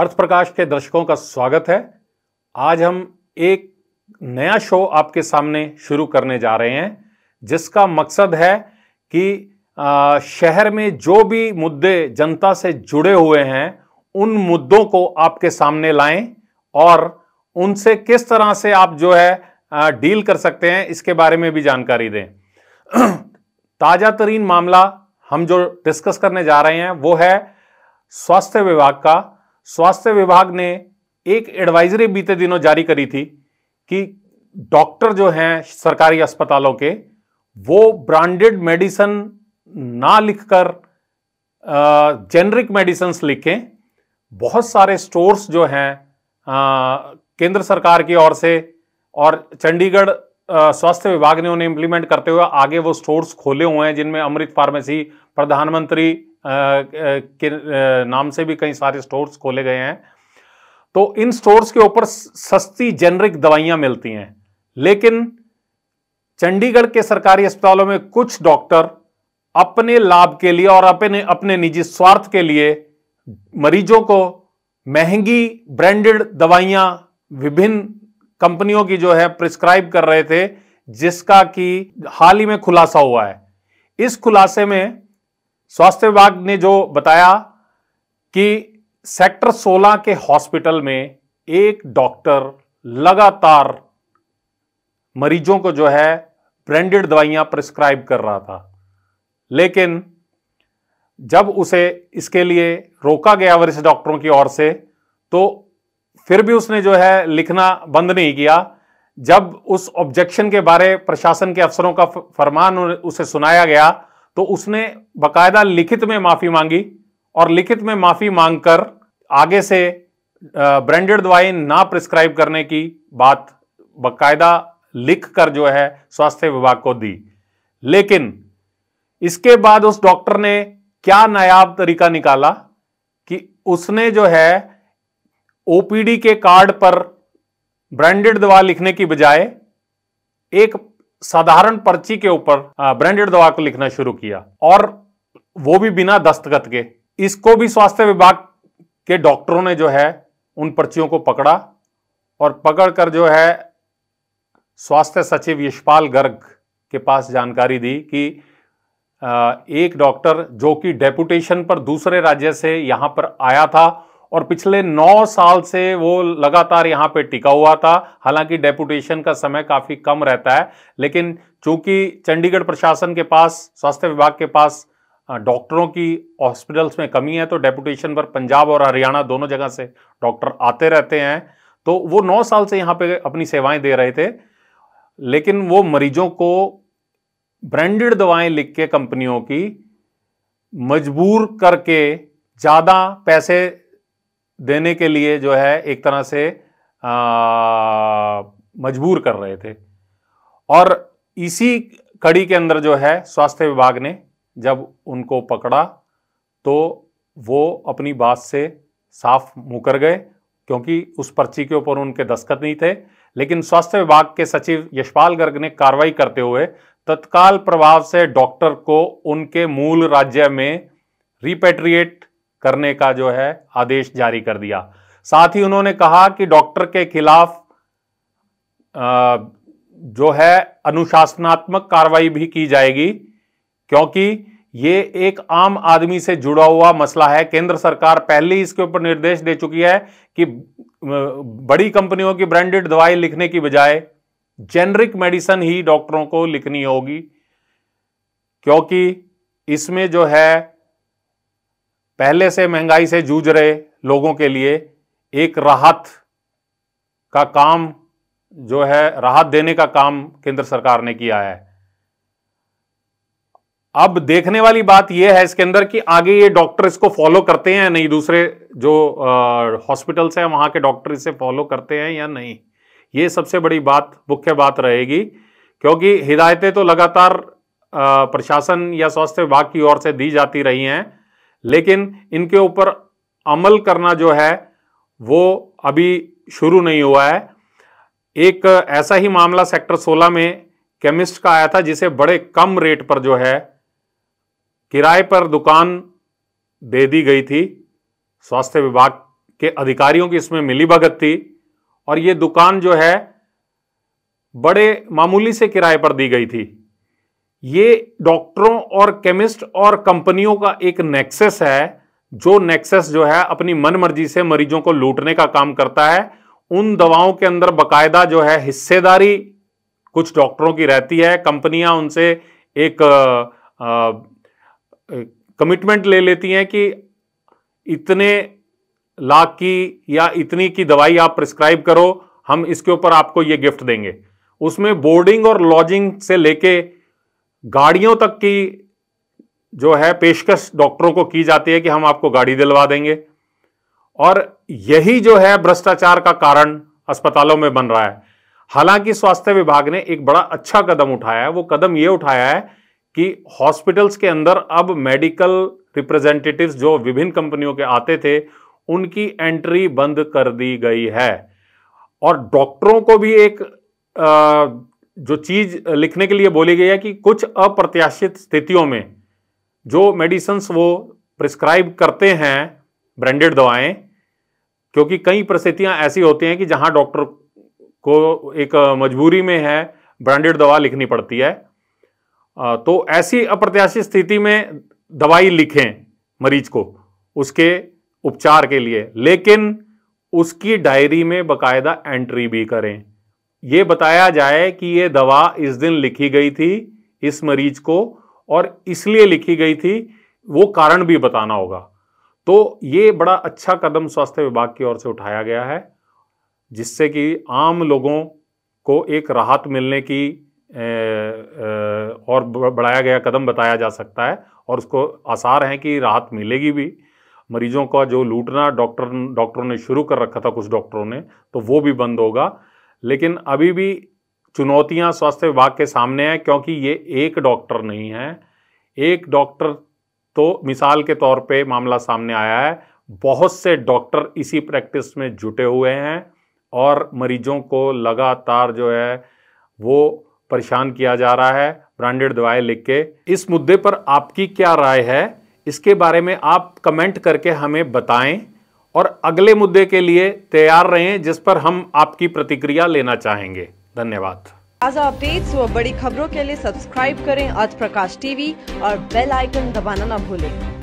अर्थ प्रकाश के दर्शकों का स्वागत है। आज हम एक नया शो आपके सामने शुरू करने जा रहे हैं, जिसका मकसद है कि शहर में जो भी मुद्दे जनता से जुड़े हुए हैं उन मुद्दों को आपके सामने लाएं और उनसे किस तरह से आप जो है डील कर सकते हैं, इसके बारे में भी जानकारी दें। ताज़ा तरीन मामला हम जो डिस्कस करने जा रहे हैं वो है स्वास्थ्य विभाग का। स्वास्थ्य विभाग ने एक एडवाइजरी बीते दिनों जारी करी थी कि डॉक्टर जो हैं सरकारी अस्पतालों के, वो ब्रांडेड मेडिसिन ना लिखकर जेनरिक मेडिसिन्स लिखें। बहुत सारे स्टोर्स जो हैं केंद्र सरकार की ओर से और चंडीगढ़ स्वास्थ्य विभाग ने उन्हें इम्प्लीमेंट करते हुए आगे वो स्टोर्स खोले हुए हैं, जिनमें अमृत फार्मेसी, प्रधानमंत्री के नाम से भी कई सारे स्टोर्स खोले गए हैं। तो इन स्टोर्स के ऊपर सस्ती जेनरिक दवाइयां मिलती हैं, लेकिन चंडीगढ़ के सरकारी अस्पतालों में कुछ डॉक्टर अपने लाभ के लिए और अपने निजी स्वार्थ के लिए मरीजों को महंगी ब्रांडेड दवाइयां विभिन्न कंपनियों की जो है प्रिस्क्राइब कर रहे थे, जिसका कि हाल ही में खुलासा हुआ है। इस खुलासे में स्वास्थ्य विभाग ने जो बताया कि सेक्टर 16 के हॉस्पिटल में एक डॉक्टर लगातार मरीजों को जो है ब्रांडेड दवाइयां प्रिस्क्राइब कर रहा था, लेकिन जब उसे इसके लिए रोका गया वरिष्ठ डॉक्टरों की ओर से, तो फिर भी उसने जो है लिखना बंद नहीं किया। जब उस ऑब्जेक्शन के बारे प्रशासन के अफसरों का फरमान उसे सुनाया गया, तो उसने बकायदा लिखित में माफ़ी मांगी और लिखित में माफ़ी मांगकर आगे से ब्रांडेड दवाई ना प्रिस्क्राइब करने की बात बकायदा लिखकर जो है स्वास्थ्य विभाग को दी। लेकिन इसके बाद उस डॉक्टर ने क्या नायाब तरीका निकाला कि उसने जो है ओपीडी के कार्ड पर ब्रांडेड दवा लिखने की बजाय एक साधारण पर्ची के ऊपर ब्रांडेड दवा को लिखना शुरू किया, और वो भी बिना दस्तखत के। इसको भी स्वास्थ्य विभाग के डॉक्टरों ने जो है उन पर्चियों को पकड़ा, और पकड़कर जो है स्वास्थ्य सचिव यशपाल गर्ग के पास जानकारी दी कि एक डॉक्टर जो कि डेपुटेशन पर दूसरे राज्य से यहाँ पर आया था और पिछले 9 साल से वो लगातार यहाँ पे टिका हुआ था। हालांकि डेपुटेशन का समय काफ़ी कम रहता है, लेकिन चूंकि चंडीगढ़ प्रशासन के पास, स्वास्थ्य विभाग के पास डॉक्टरों की हॉस्पिटल्स में कमी है, तो डेपुटेशन पर पंजाब और हरियाणा दोनों जगह से डॉक्टर आते रहते हैं। तो वो 9 साल से यहाँ पर अपनी सेवाएँ दे रहे थे, लेकिन वो मरीजों को ब्रांडेड दवाएं लिख के कंपनियों की मजबूर करके ज़्यादा पैसे देने के लिए जो है एक तरह से मजबूर कर रहे थे। और इसी कड़ी के अंदर जो है स्वास्थ्य विभाग ने जब उनको पकड़ा, तो वो अपनी बात से साफ मुकर गए, क्योंकि उस पर्ची के ऊपर उनके दस्तखत नहीं थे। लेकिन स्वास्थ्य विभाग के सचिव यशपाल गर्ग ने कार्रवाई करते हुए तत्काल प्रभाव से डॉक्टर को उनके मूल राज्य में रिपेट्रिएट करने का जो है आदेश जारी कर दिया। साथ ही उन्होंने कहा कि डॉक्टर के खिलाफ जो है अनुशासनात्मक कार्रवाई भी की जाएगी, क्योंकि ये एक आम आदमी से जुड़ा हुआ मसला है। केंद्र सरकार पहले ही इसके ऊपर निर्देश दे चुकी है कि बड़ी कंपनियों की ब्रांडेड दवाई लिखने की बजाय जेनरिक मेडिसिन ही डॉक्टरों को लिखनी होगी, क्योंकि इसमें जो है पहले से महंगाई से जूझ रहे लोगों के लिए एक राहत का काम जो है, राहत देने का काम केंद्र सरकार ने किया है। अब देखने वाली बात यह है इसके अंदर कि आगे ये डॉक्टर इसको फॉलो करते हैं या नहीं, दूसरे जो हॉस्पिटल्स हैं वहाँ के डॉक्टर इसे फॉलो करते हैं या नहीं, ये सबसे बड़ी बात, मुख्य बात रहेगी। क्योंकि हिदायतें तो लगातार प्रशासन या स्वास्थ्य विभाग की ओर से दी जाती रही हैं, लेकिन इनके ऊपर अमल करना जो है वो अभी शुरू नहीं हुआ है। एक ऐसा ही मामला सेक्टर 16 में केमिस्ट का आया था, जिसे बड़े कम रेट पर जो है किराए पर दुकान दे दी गई थी स्वास्थ्य विभाग कि अधिकारियों की इसमें मिलीभगत थी और ये दुकान जो है बड़े मामूली से किराए पर दी गई थी। ये डॉक्टरों और केमिस्ट और कंपनियों का एक नेक्सस है, जो नेक्सस जो है अपनी मनमर्जी से मरीजों को लूटने का काम करता है। उन दवाओं के अंदर बकायदा जो है हिस्सेदारी कुछ डॉक्टरों की रहती है, कंपनियां उनसे एक कमिटमेंट ले लेती हैं कि इतने लाख की या इतनी की दवाई आप प्रिस्क्राइब करो, हम इसके ऊपर आपको ये गिफ्ट देंगे। उसमें बोर्डिंग और लॉजिंग से लेके गाड़ियों तक की जो है पेशकश डॉक्टरों को की जाती है कि हम आपको गाड़ी दिलवा देंगे। और यही जो है भ्रष्टाचार का कारण अस्पतालों में बन रहा है। हालांकि स्वास्थ्य विभाग ने एक बड़ा अच्छा कदम उठाया है। वो कदम ये उठाया है कि हॉस्पिटल्स के अंदर अब मेडिकल रिप्रेजेंटेटिव्स जो विभिन्न कंपनियों के आते थे उनकी एंट्री बंद कर दी गई है। और डॉक्टरों को भी एक जो चीज लिखने के लिए बोली गई है कि कुछ अप्रत्याशित स्थितियों में जो मेडिसिन्स वो प्रिस्क्राइब करते हैं ब्रांडेड दवाएं, क्योंकि कई परिस्थितियां ऐसी होती हैं कि जहां डॉक्टर को एक मजबूरी में है ब्रांडेड दवा लिखनी पड़ती है, तो ऐसी अप्रत्याशित स्थिति में दवाई लिखें मरीज को उसके उपचार के लिए, लेकिन उसकी डायरी में बकायदा एंट्री भी करें। ये बताया जाए कि ये दवा इस दिन लिखी गई थी इस मरीज को और इसलिए लिखी गई थी, वो कारण भी बताना होगा। तो ये बड़ा अच्छा कदम स्वास्थ्य विभाग की ओर से उठाया गया है, जिससे कि आम लोगों को एक राहत मिलने की और बढ़ाया गया कदम बताया जा सकता है। और उसको आसार हैं कि राहत मिलेगी भी। मरीजों का जो लूटना डॉक्टरों ने शुरू कर रखा था कुछ डॉक्टरों ने, तो वो भी बंद होगा। लेकिन अभी भी चुनौतियां स्वास्थ्य विभाग के सामने हैं, क्योंकि ये एक डॉक्टर नहीं है। एक डॉक्टर तो मिसाल के तौर पे मामला सामने आया है, बहुत से डॉक्टर इसी प्रैक्टिस में जुटे हुए हैं और मरीजों को लगातार जो है वो परेशान किया जा रहा है ब्रांडेड दवाएं लिख के। इस मुद्दे पर आपकी क्या राय है, इसके बारे में आप कमेंट करके हमें बताएं और अगले मुद्दे के लिए तैयार रहें जिस पर हम आपकी प्रतिक्रिया लेना चाहेंगे। धन्यवाद। ताज़ा अपडेट्स व बड़ी खबरों के लिए सब्सक्राइब करें अर्थ प्रकाश टीवी और बेल आइकन दबाना ना भूलें।